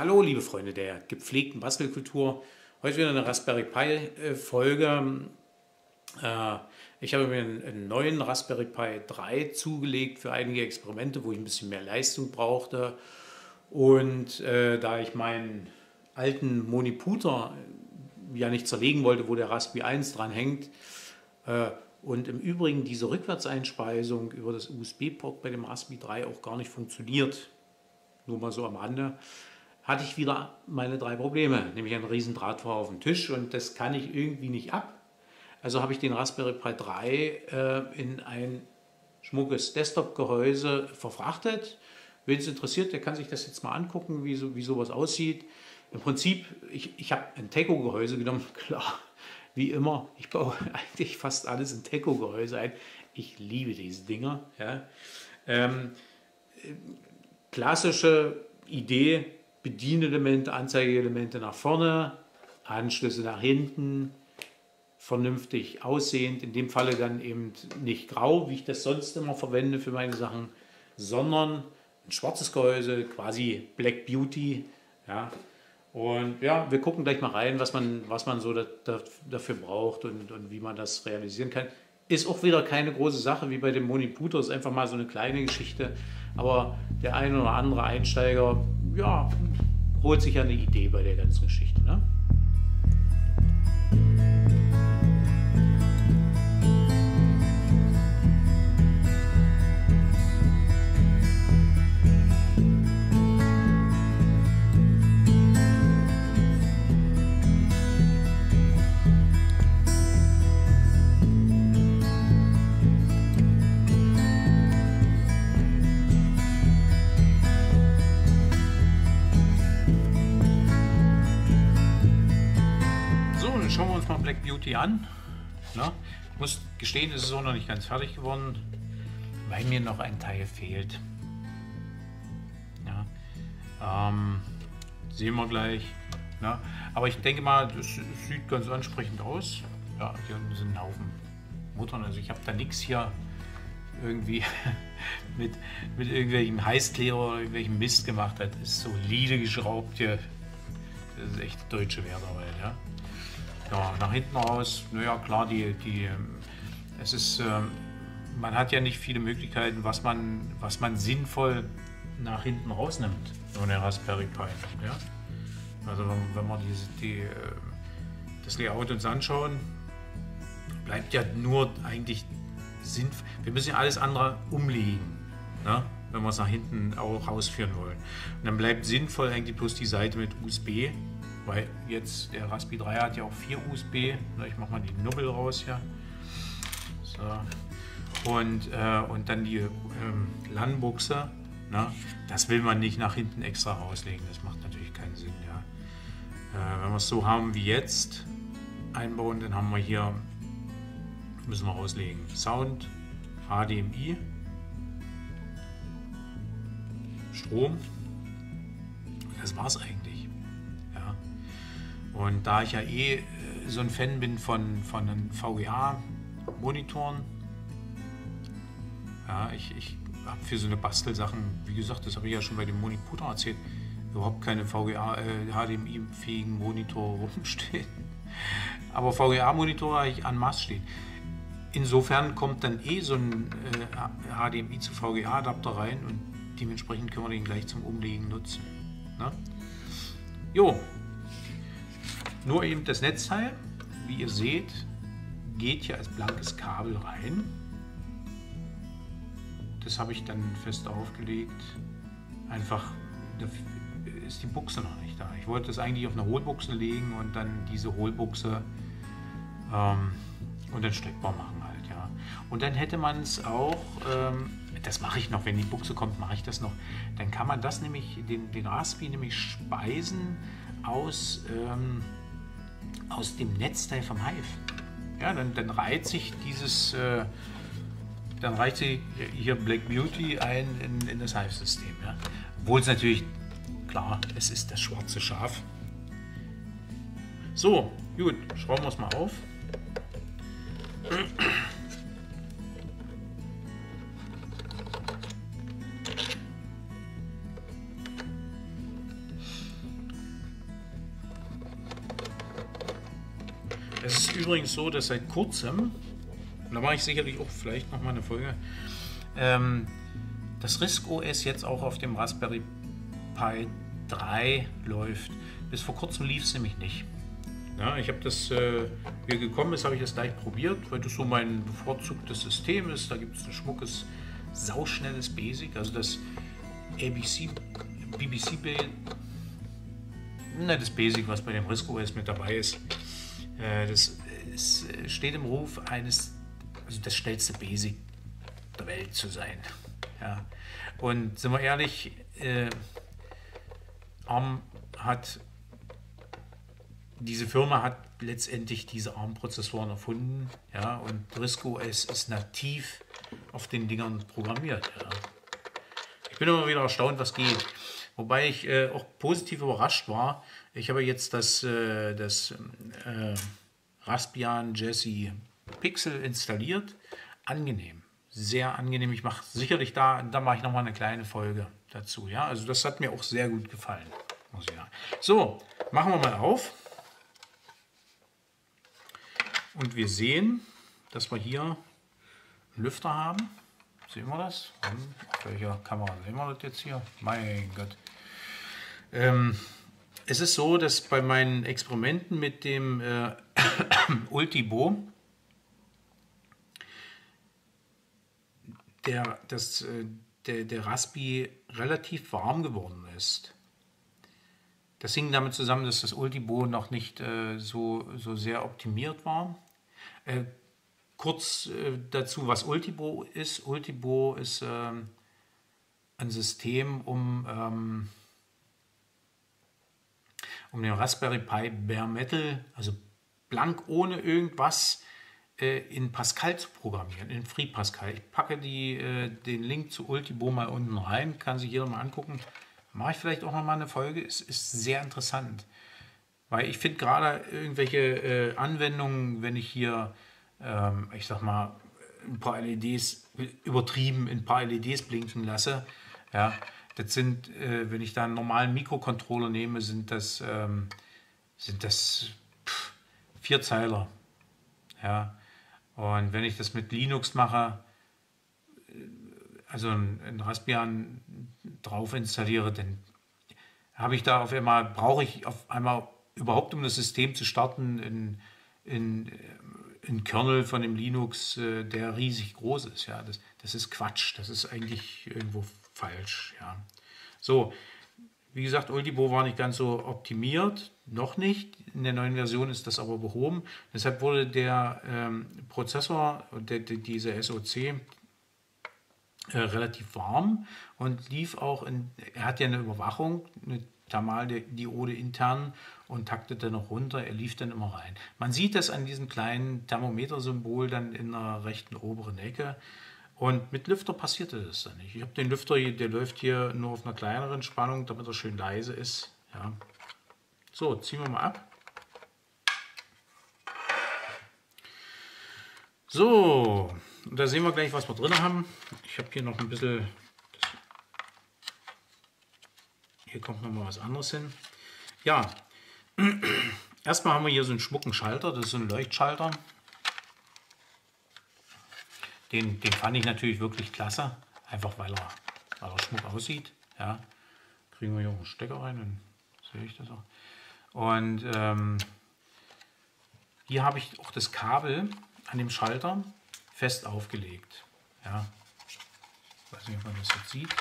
Hallo liebe Freunde der gepflegten Bastelkultur, heute wieder eine Raspberry Pi Folge. Ich habe mir einen neuen Raspberry Pi 3 zugelegt für einige Experimente, wo ich ein bisschen mehr Leistung brauchte. Und da ich meinen alten Moniputer ja nicht zerlegen wollte, wo der Raspberry 1 dran hängt, und im Übrigen diese Rückwärtseinspeisung über das USB-Port bei dem Raspberry 3 auch gar nicht funktioniert, nur mal so am Rande, hatte ich wieder meine drei Probleme, nämlich einen riesen Drahtfahrer auf dem Tisch und das kann ich irgendwie nicht ab. Also habe ich den Raspberry Pi 3 in ein schmuckes Desktop-Gehäuse verfrachtet. Wen es interessiert, der kann sich das jetzt mal angucken, wie sowas aussieht. Im Prinzip, ich habe ein Teco-Gehäuse genommen, klar, wie immer. Ich baue eigentlich fast alles in Teco-Gehäuse ein. Ich liebe diese Dinger. Ja. Klassische Idee, Bedienelemente, Anzeigeelemente nach vorne, Anschlüsse nach hinten, vernünftig aussehend, in dem Falle dann eben nicht grau, wie ich das sonst immer verwende für meine Sachen, sondern ein schwarzes Gehäuse, quasi Black Beauty. Ja. Und ja, wir gucken gleich mal rein, was man so dafür braucht und wie man das realisieren kann. Ist auch wieder keine große Sache wie bei dem Moniputer, ist einfach mal so eine kleine Geschichte, aber der ein oder andere Einsteiger, ja, holt sich ja eine Idee bei der ganzen Geschichte, ne? Schauen wir uns mal Black Beauty an. Na, ich muss gestehen, ist es so noch nicht ganz fertig geworden, weil mir noch ein Teil fehlt. Ja, sehen wir gleich. Na, aber ich denke mal, das sieht ganz ansprechend aus. Ja, hier unten sind ein Haufen Muttern. Also ich habe da nichts hier irgendwie mit irgendwelchem Heißkleber oder irgendwelchem Mist gemacht. Das ist solide geschraubt hier. Das ist echt deutsche Wertarbeit. Ja. Ja, nach hinten raus, naja klar, es ist, man hat ja nicht viele Möglichkeiten, was man sinnvoll nach hinten rausnimmt, so eine Raspberry Pi. Ja? Also wenn wir das Layout uns anschauen, bleibt ja nur eigentlich sinnvoll, wir müssen ja alles andere umlegen, ne? Wenn wir es nach hinten auch rausführen wollen. Und dann bleibt sinnvoll eigentlich bloß die Seite mit USB. Weil jetzt der Raspberry 3 hat ja auch 4 USB. Ich mache mal die Nubbel raus hier. So. Und dann die LAN-Buchse. Das will man nicht nach hinten extra rauslegen. Das macht natürlich keinen Sinn. Ja. Wenn wir es so haben wie jetzt einbauen, dann haben wir hier, müssen wir rauslegen, Sound, HDMI, Strom. Das war's eigentlich. Und da ich ja eh so ein Fan bin von den VGA-Monitoren, ja, ich habe für so eine Bastelsachen, wie gesagt, das habe ich ja schon bei dem Moniputer erzählt, überhaupt keine VGA-HDMI-fähigen Monitore rumstehen. Aber VGA-Monitore habe ich en masse stehen. Insofern kommt dann eh so ein HDMI zu VGA-Adapter rein und dementsprechend können wir den gleich zum Umlegen nutzen. Ne? Jo. Nur eben das Netzteil, wie ihr seht, geht hier als blankes Kabel rein. Das habe ich dann fest aufgelegt. Einfach, da ist die Buchse noch nicht da. Ich wollte das eigentlich auf eine Hohlbuchse legen und dann diese Hohlbuchse und dann steckbar machen halt, ja. Und dann hätte man es auch, das mache ich noch, wenn die Buchse kommt, mache ich das noch. Dann kann man das nämlich, den Raspberry nämlich speisen aus dem Netzteil vom Hive. Ja, dann reiht sich dann reicht sich hier Black Beauty ein in das Hive-System. Ja. Obwohl es natürlich, klar, es ist das schwarze Schaf. So, gut, schrauben wir es mal auf. Es ist übrigens so, dass seit kurzem, und da mache ich sicherlich auch vielleicht nochmal eine Folge, das RISC-OS jetzt auch auf dem Raspberry Pi 3 läuft. Bis vor kurzem lief es nämlich nicht. Ja, ich habe das, wie gekommen ist, habe ich das gleich probiert, weil das so mein bevorzugtes System ist. Da gibt es ein schmuckes, sauschnelles Basic, also das das Basic, was bei dem RISC-OS mit dabei ist. Das ist, steht im Ruf eines, also das schnellste Basic der Welt zu sein. Ja. Und sind wir ehrlich, Arm hat, diese Firma hat letztendlich diese ARM-Prozessoren erfunden, ja, und RISC-OS ist nativ auf den Dingern programmiert. Ja. Ich bin immer wieder erstaunt, was geht. Wobei ich auch positiv überrascht war. Ich habe jetzt das, Raspbian Jessie Pixel installiert. Angenehm, sehr angenehm. Ich mache sicherlich da mache ich nochmal eine kleine Folge dazu. Ja, also das hat mir auch sehr gut gefallen, muss ich sagen. So, machen wir mal auf. Und wir sehen, dass wir hier einen Lüfter haben. Sehen wir das? Auf welcher Kamera sehen wir das jetzt hier? Mein Gott. Es ist so, dass bei meinen Experimenten mit dem Ultibo der Raspi relativ warm geworden ist. Das hing damit zusammen, dass das Ultibo noch nicht so sehr optimiert war. Kurz dazu, was Ultibo ist. Ultibo ist ein System, um den Raspberry Pi Bare Metal, also blank ohne irgendwas, in Pascal zu programmieren, in Free Pascal. Ich packe den Link zu Ultibo mal unten rein, kann sich jeder mal angucken. Mache ich vielleicht auch nochmal eine Folge, es ist sehr interessant. Weil ich finde gerade irgendwelche Anwendungen, wenn ich hier, ich sag mal, ein paar LEDs übertrieben, ein paar LEDs blinken lasse, ja, das sind, wenn ich da einen normalen Mikrocontroller nehme, sind das 4 Zeiler. Ja. Und wenn ich das mit Linux mache, also ein Raspbian drauf installiere, dann habe ich da auf einmal, brauche ich auf einmal überhaupt, um das System zu starten, in Kernel von dem Linux, der riesig groß ist. Ja, das ist Quatsch, das ist eigentlich irgendwo falsch. Ja. So, wie gesagt, Ultibo war nicht ganz so optimiert, noch nicht. In der neuen Version ist das aber behoben. Deshalb wurde der Prozessor, dieser SoC, relativ warm und lief auch in, er hat ja eine Überwachung, eine Thermaldiode intern, und taktete noch runter, er lief dann immer rein. Man sieht das an diesem kleinen Thermometersymbol dann in der rechten oberen Ecke, und mit Lüfter passierte das dann nicht. Ich habe den Lüfter, der läuft hier nur auf einer kleineren Spannung, damit er schön leise ist. Ja. So, ziehen wir mal ab. So, und da sehen wir gleich, was wir drin haben. Ich habe hier noch ein bisschen, hier kommt noch mal was anderes hin. Ja, erstmal haben wir hier so einen schmucken Schalter, das ist so ein Leuchtschalter. Den fand ich natürlich wirklich klasse, einfach weil er schmuck aussieht. Ja, kriegen wir hier auch einen Stecker rein, dann sehe ich das auch. Und hier habe ich auch das Kabel an dem Schalter fest aufgelegt. Ja. Ich weiß nicht, ob man das jetzt sieht.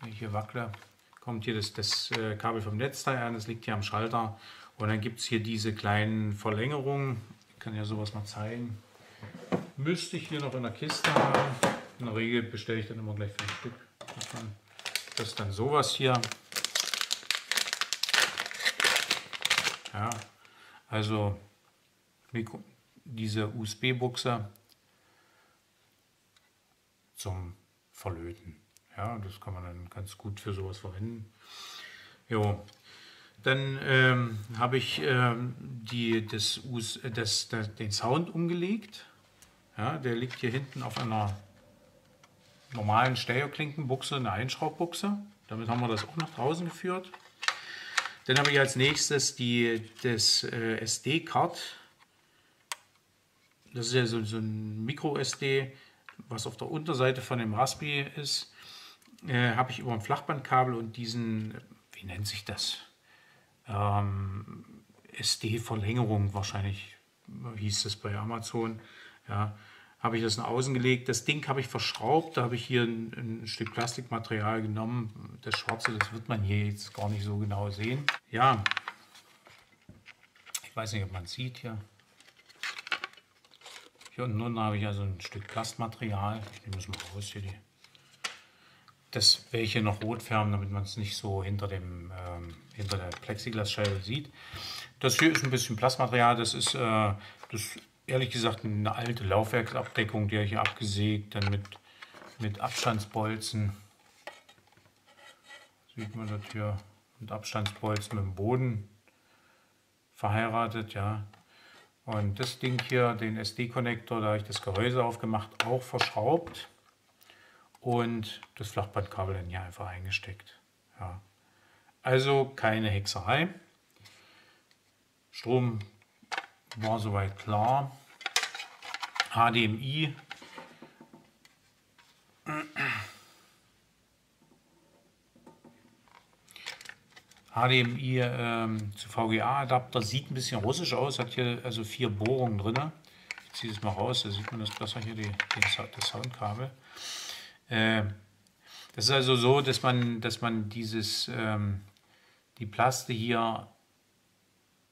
Wenn ich hier wackle, kommt hier das Kabel vom Netzteil an, das liegt hier am Schalter. Und dann gibt es hier diese kleinen Verlängerungen. Ich kann ja sowas mal zeigen. Müsste ich hier noch in der Kiste haben. In der Regel bestelle ich dann immer gleich 5 Stück. Das ist dann sowas hier. Ja, also diese USB-Buchse zum Verlöten. Ja, das kann man dann ganz gut für sowas verwenden. Jo. Dann habe ich den Sound umgelegt. Ja, der liegt hier hinten auf einer normalen Stereo-Klinkenbuchse, eine Einschraubbuchse. Damit haben wir das auch nach draußen geführt. Dann habe ich als nächstes das SD-Card. Das ist ja so ein Micro-SD, was auf der Unterseite von dem Raspberry ist. Habe ich über ein Flachbandkabel und diesen, wie nennt sich das? SD-Verlängerung wahrscheinlich, hieß das bei Amazon. Ja, habe ich das nach außen gelegt. Das Ding habe ich verschraubt. Da habe ich hier ein Stück Plastikmaterial genommen. Das Schwarze, das wird man hier jetzt gar nicht so genau sehen. Ja, ich weiß nicht, ob man es sieht hier. Hier unten drunter habe ich also ein Stück Plastmaterial. Ich nehme das mal raus hier. Das werde ich hier noch rot färben, damit man es nicht so hinter der Plexiglasscheibe sieht. Das hier ist ein bisschen Plastmaterial. Das ist ehrlich gesagt eine alte Laufwerksabdeckung, die habe ich hier abgesägt, dann mit Abstandsbolzen. Sieht man das hier? Mit Abstandsbolzen mit dem Boden verheiratet, ja. Und das Ding hier, den SD-Konnektor, da habe ich das Gehäuse aufgemacht, auch verschraubt. Und das Flachbandkabel dann hier einfach eingesteckt. Ja. Also keine Hexerei. Strom war soweit klar. HDMI. HDMI zu VGA-Adapter, sieht ein bisschen russisch aus, hat hier also 4 Bohrungen drin. Ich ziehe das mal raus, da sieht man das besser hier, das Soundkabel. Das ist also so, dass man die Plaste hier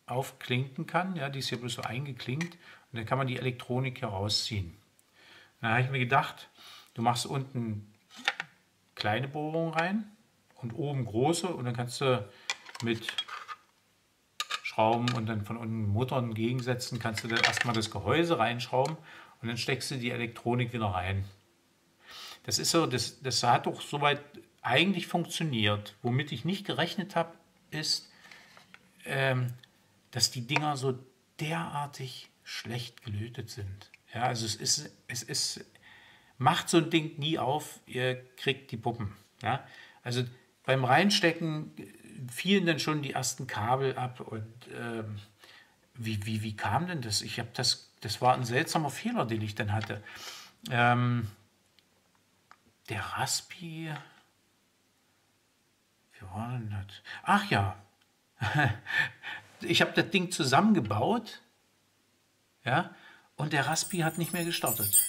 aufklinken kann, ja, die ist hier bloß so eingeklinkt und dann kann man die Elektronik hier rausziehen. Dann habe ich mir gedacht, du machst unten kleine Bohrungen rein und oben große und dann kannst du mit Schrauben und dann von unten Muttern gegensetzen, kannst du dann erstmal das Gehäuse reinschrauben und dann steckst du die Elektronik wieder rein. Das ist so, das hat doch soweit eigentlich funktioniert. Womit ich nicht gerechnet habe, ist, dass die Dinger so derartig schlecht gelötet sind. Ja, also macht so ein Ding nie auf, ihr kriegt die Puppen. Ja? Also beim Reinstecken fielen dann schon die ersten Kabel ab und wie kam denn das? Ich habe das war ein seltsamer Fehler, den ich dann hatte. Der Raspberry, wie war denn das? Ach ja, ich habe das Ding zusammengebaut, ja, und der Raspberry hat nicht mehr gestartet.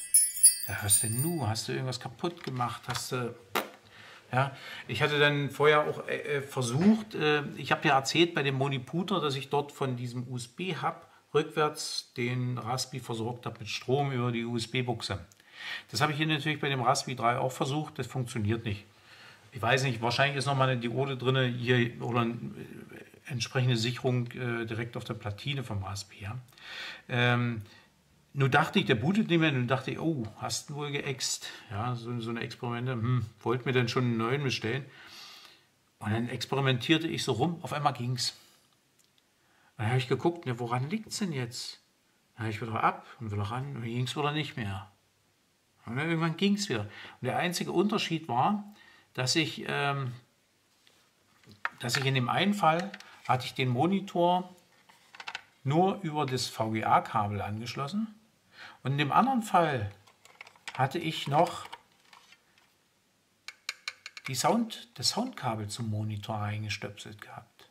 Da hast du irgendwas kaputt gemacht, ja, ich hatte dann vorher auch versucht, ich habe ja erzählt bei dem Moniputer, dass ich dort von diesem USB-Hub rückwärts den Raspberry versorgt habe mit Strom über die USB-Buchse. Das habe ich hier natürlich bei dem Raspberry 3 auch versucht, das funktioniert nicht. Ich weiß nicht, wahrscheinlich ist nochmal eine Diode drin hier oder eine entsprechende Sicherung direkt auf der Platine vom Raspberry. Ja. Nun dachte ich, der bootet nicht mehr, nun dachte ich, oh, hast du wohl geäxt? Ja, so eine Experimente, wollte mir dann schon einen neuen bestellen. Und dann experimentierte ich so rum, auf einmal ging es. Dann habe ich geguckt, ne, woran liegt es denn jetzt? Dann habe ich wieder ab und wieder ran und ging es wieder nicht mehr. Und dann irgendwann ging es wieder. Und der einzige Unterschied war, dass ich in dem einen Fall hatte ich den Monitor nur über das VGA-Kabel angeschlossen und in dem anderen Fall hatte ich noch das Soundkabel zum Monitor eingestöpselt gehabt.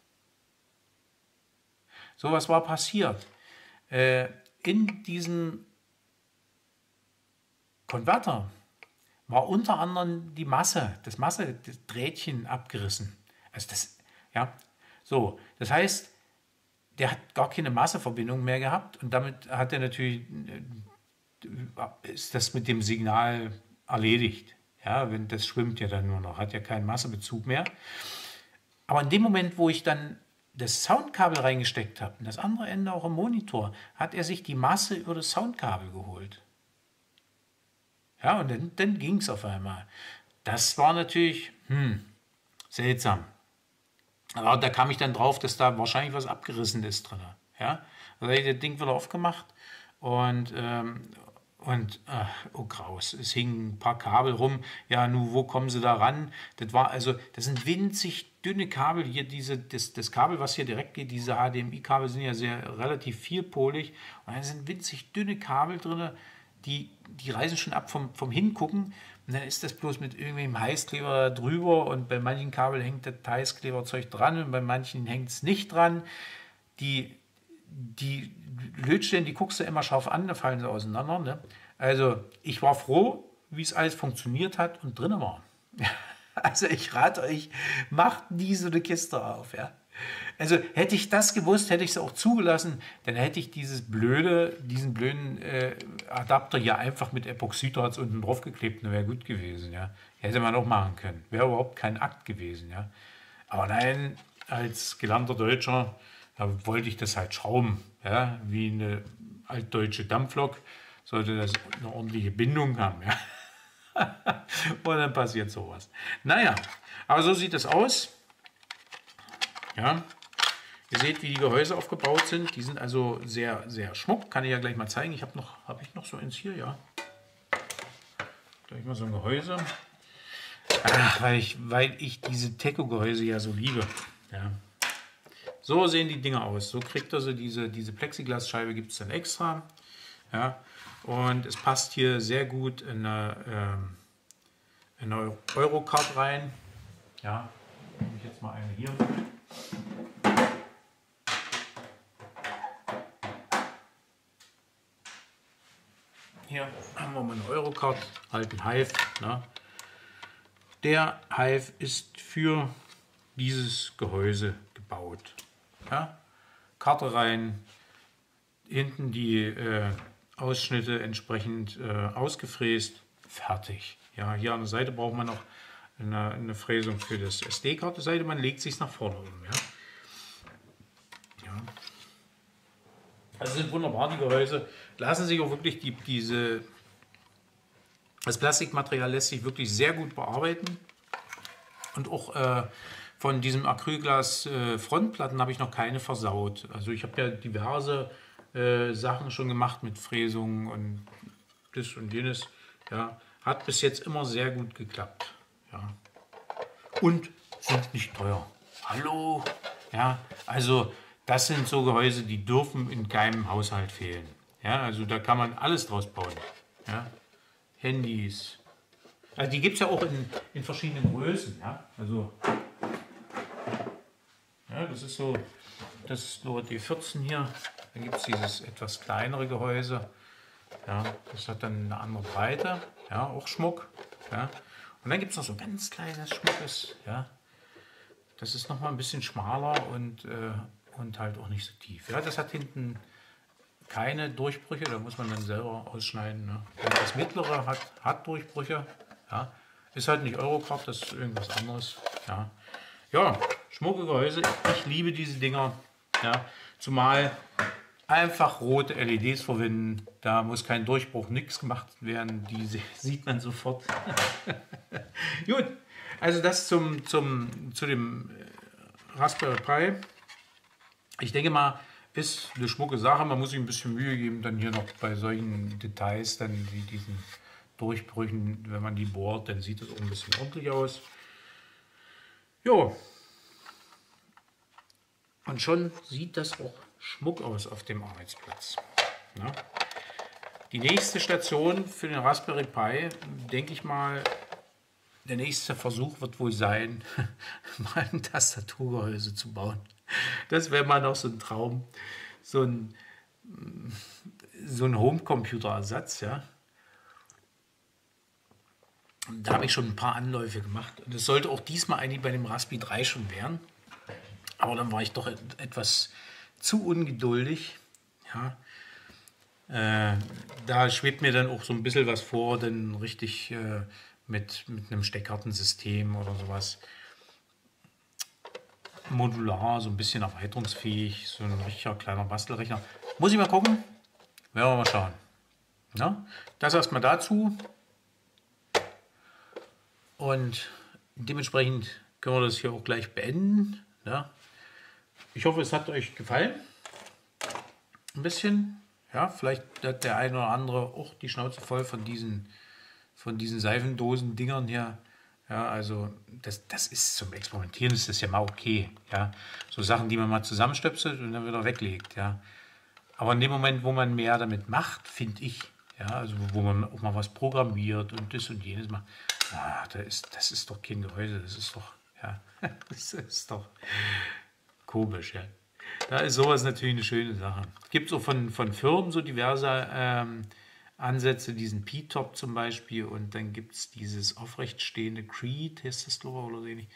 So was war passiert. In diesem Konverter war unter anderem die Masse, das Drähtchen abgerissen. Also das, ja, so. Das heißt, der hat gar keine Masseverbindung mehr gehabt und damit hat er natürlich, ist das mit dem Signal erledigt. Ja, wenn das schwimmt ja dann nur noch, hat ja keinen Massebezug mehr. Aber in dem Moment, wo ich dann das Soundkabel reingesteckt habe und das andere Ende auch im Monitor, hat er sich die Masse über das Soundkabel geholt. Ja, und dann ging es auf einmal. Das war natürlich seltsam. Aber da kam ich dann drauf, dass da wahrscheinlich was abgerissen ist drin. Ja? Also habe ich das Ding wieder aufgemacht Und, oh Graus, es hingen ein paar Kabel rum. Ja, nun, wo kommen sie da ran? Das war also, das sind winzig dünne Kabel. Hier diese, das Kabel, was hier direkt geht, diese HDMI-Kabel sind ja relativ vierpolig. Und da sind winzig dünne Kabel drin, die reißen schon ab vom Hingucken. Und dann ist das bloß mit irgendwelchem Heißkleber drüber. Und bei manchen Kabel hängt das Heißkleberzeug dran und bei manchen hängt es nicht dran. Die Lötstellen, die guckst du immer scharf an, da fallen sie auseinander. Ne? Also ich war froh, wie es alles funktioniert hat und drin war. Also ich rate euch, macht nie so eine Kiste auf. Ja? Also hätte ich das gewusst, hätte ich es auch zugelassen, dann hätte ich diesen blöden Adapter hier einfach mit Epoxidharz unten drauf geklebt und wäre gut gewesen. Ja? Hätte man auch machen können. Wäre überhaupt kein Akt gewesen. Ja? Aber nein, als gelernter Deutscher, da wollte ich das halt schrauben, ja, wie eine altdeutsche Dampflok, sollte das eine ordentliche Bindung haben, ja. Und dann passiert sowas. Naja, aber so sieht das aus. Ja, ihr seht, wie die Gehäuse aufgebaut sind, die sind also sehr, sehr schmuck, kann ich ja gleich mal zeigen. Ich habe ich noch so eins hier, ja. Gleich mal so ein Gehäuse. Ach, weil ich diese Teco-Gehäuse ja so liebe, ja. So sehen die Dinger aus. So kriegt also diese Plexiglasscheibe, gibt es dann extra. Ja, und es passt hier sehr gut in eine Eurocard rein. Ja, nehme ich jetzt mal eine hier. Hier haben wir mal eine Eurocard, halt ein Hive. Ne? Der Hive ist für dieses Gehäuse gebaut. Ja, Karte rein, hinten die Ausschnitte entsprechend ausgefräst, fertig. Ja, hier an der Seite braucht man noch eine Fräsung für das SD-Kartenseite, man legt sich nach vorne um. Ja. Ja. Also sind wunderbar die Gehäuse, lassen sich auch wirklich das Plastikmaterial lässt sich wirklich sehr gut bearbeiten und auch von diesem Acrylglas Frontplatten habe ich noch keine versaut. Also ich habe ja diverse Sachen schon gemacht mit Fräsungen und das und jenes. Ja, hat bis jetzt immer sehr gut geklappt. Ja. Und sind nicht teuer. Hallo? Ja, also das sind so Gehäuse, die dürfen in keinem Haushalt fehlen. Ja, also da kann man alles draus bauen. Ja. Handys. Also die gibt es ja auch in verschiedenen Größen. Ja. Also ja, das ist so, das ist nur D14 hier, dann gibt es dieses etwas kleinere Gehäuse, ja, das hat dann eine andere Breite, ja, auch Schmuck, ja, und dann gibt es noch so ganz kleines Schmuckes, ja, das ist nochmal ein bisschen schmaler und halt auch nicht so tief, ja, das hat hinten keine Durchbrüche, da muss man dann selber ausschneiden, ne? Und das mittlere hat Durchbrüche, ja, ist halt nicht Eurocard, das ist irgendwas anderes, ja. Ja, schmucke Gehäuse, ich liebe diese Dinger, ja, zumal einfach rote LEDs verwenden, da muss kein Durchbruch, nichts gemacht werden, die sieht man sofort. Gut, also das zu dem Raspberry Pi, ich denke mal, ist eine schmucke Sache, man muss sich ein bisschen Mühe geben, dann hier noch bei solchen Details, dann wie diesen Durchbrüchen, wenn man die bohrt, dann sieht es auch ein bisschen ordentlich aus. Jo, und schon sieht das auch schmuck aus auf dem Arbeitsplatz. Ja. Die nächste Station für den Raspberry Pi, denke ich mal, der nächste Versuch wird wohl sein, mal ein Tastaturgehäuse zu bauen. Das wäre mal noch so ein Traum, so ein Homecomputer-Ersatz, ja. Da habe ich schon ein paar Anläufe gemacht. Und das sollte auch diesmal eigentlich bei dem Raspberry 3 schon werden. Aber dann war ich doch etwas zu ungeduldig. Ja. Da schwebt mir dann auch so ein bisschen was vor, dann richtig mit einem Steckkartensystem oder sowas. Modular, so ein bisschen erweiterungsfähig, so ein richtiger kleiner Bastelrechner. Muss ich mal gucken? Werden wir mal schauen. Ja? Das erstmal dazu. Und dementsprechend können wir das hier auch gleich beenden. Ja. Ich hoffe, es hat euch gefallen. Ein bisschen. Ja, vielleicht hat der eine oder andere auch die Schnauze voll von diesen Seifendosen-Dingern hier. Ja, also das ist zum Experimentieren, ist das ja mal okay. Ja, so Sachen, die man mal zusammenstöpselt und dann wieder weglegt. Ja, aber in dem Moment, wo man mehr damit macht, finde ich, ja, also wo man auch mal was programmiert und das und jenes macht, ah, das ist doch kein Gehäuse, das ist doch komisch, ja. Da ist sowas natürlich eine schöne Sache. Gibt es auch von Firmen so diverse Ansätze, diesen pi-top zum Beispiel, und dann gibt es dieses aufrechtstehende Creed, heißt das glaube ich, oder so ähnlich,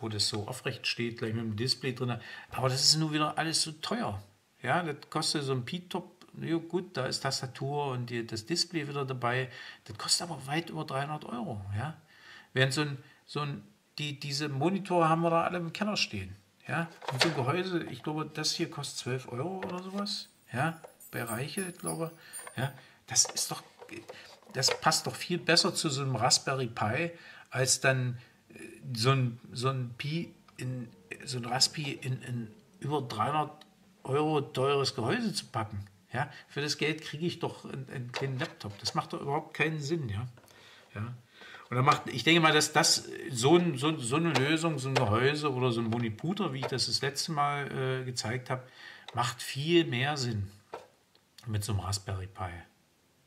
wo das so aufrecht steht, gleich mit dem Display drin. Aber das ist nur wieder alles so teuer. Ja, das kostet so ein pi-top, ja gut, da ist Tastatur und das Display wieder dabei, das kostet aber weit über 300 €. Ja? Während diese Monitore haben wir da alle im Keller stehen. Ja, und so ein Gehäuse, ich glaube, das hier kostet 12 € oder sowas. Ja, bei Reichelt, glaube ich. Ja, das passt doch viel besser zu so einem Raspberry Pi, als dann so ein Raspi in über 300 € teures Gehäuse zu packen. Ja, für das Geld kriege ich doch einen kleinen Laptop. Das macht doch überhaupt keinen Sinn, ja. Ja. Und dann ich denke mal, dass das so eine Lösung, so ein Gehäuse oder so ein Moniputer, wie ich das letzte Mal gezeigt habe, macht viel mehr Sinn mit so einem Raspberry Pi.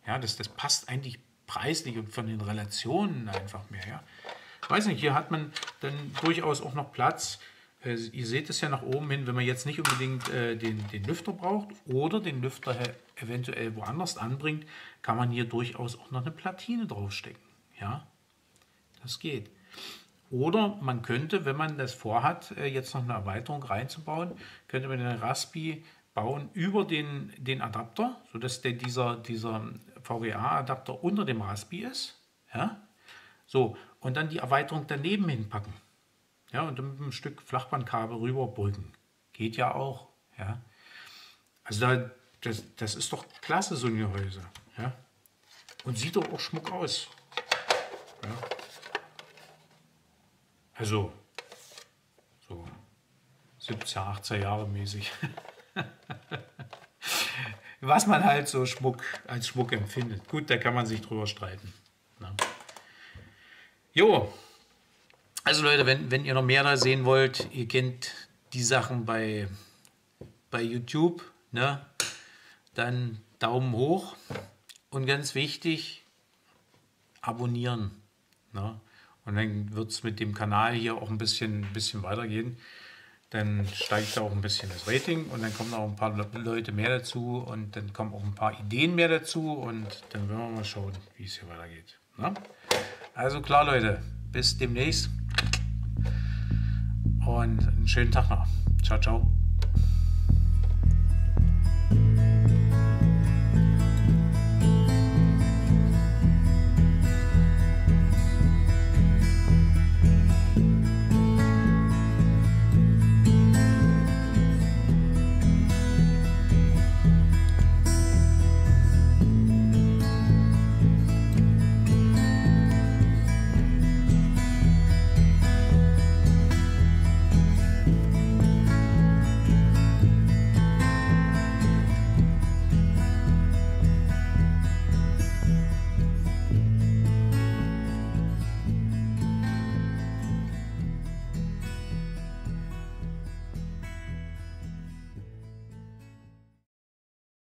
Ja, das passt eigentlich preislich und von den Relationen einfach mehr. Ja. Ich weiß nicht, hier hat man dann durchaus auch noch Platz. Ihr seht es ja nach oben hin, wenn man jetzt nicht unbedingt den Lüfter braucht oder den Lüfter eventuell woanders anbringt, kann man hier durchaus auch noch eine Platine draufstecken. Ja. Das geht. Oder man könnte, wenn man das vorhat, jetzt noch eine Erweiterung reinzubauen, könnte man den Raspi bauen über den Adapter, sodass dieser VGA-Adapter unter dem Raspi ist. Ja? So, und dann die Erweiterung daneben hinpacken. Ja, und dann mit einem Stück Flachbandkabel rüberbrücken. Geht ja auch. Ja? Also das ist doch klasse, so ein Gehäuse. Ja? Und sieht doch auch schmuck aus. Ja? Also, so 70er, 80er Jahre mäßig. Was man halt so als Schmuck empfindet. Gut, da kann man sich drüber streiten. Na? Jo, also Leute, wenn ihr noch mehr da sehen wollt, ihr kennt die Sachen bei YouTube, ne? Dann Daumen hoch und ganz wichtig, abonnieren. Ne? Und dann wird es mit dem Kanal hier auch ein bisschen weitergehen. Dann steigt da auch ein bisschen das Rating und dann kommen auch ein paar Leute mehr dazu und dann kommen auch ein paar Ideen mehr dazu und dann werden wir mal schauen, wie es hier weitergeht. Na? Also klar, Leute, bis demnächst und einen schönen Tag noch. Ciao, ciao.